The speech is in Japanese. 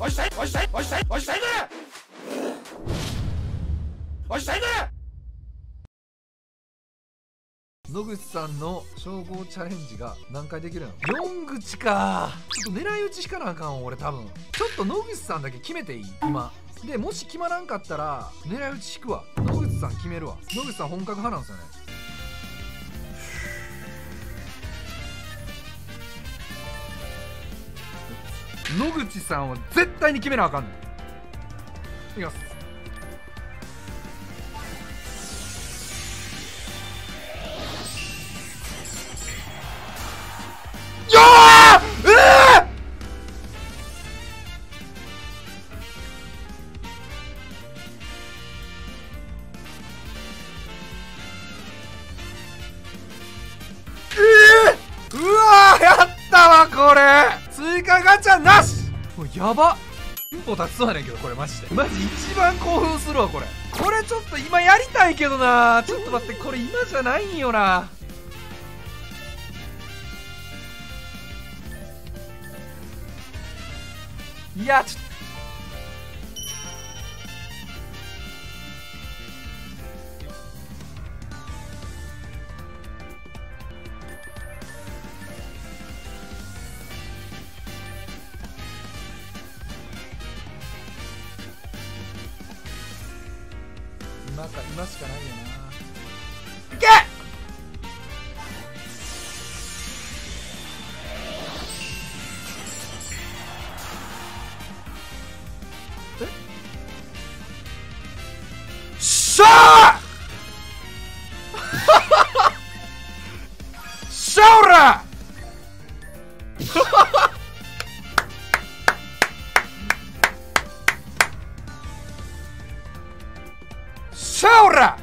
野口さんの称号チャレンジが何回できるの？ 4 口か。ちょっと狙い撃ちしかなあかん俺多分。ちょっと野口さんだけ決めていい？今でもし決まらんかったら狙い撃ち引くわ。野口さん決めるわ。野口さん本格派なんですよね。野口さんは絶対に決めなあかんねん。いきます。ガチャなし。もうやば一歩立つわねんけど、これマジでマジ一番興奮するわ。これちょっと今やりたいけどな。ちょっと待って、これ今じゃないんよな。いやちょっと今しかないよな。いけ！えっしゃあしゃおらシャオラ。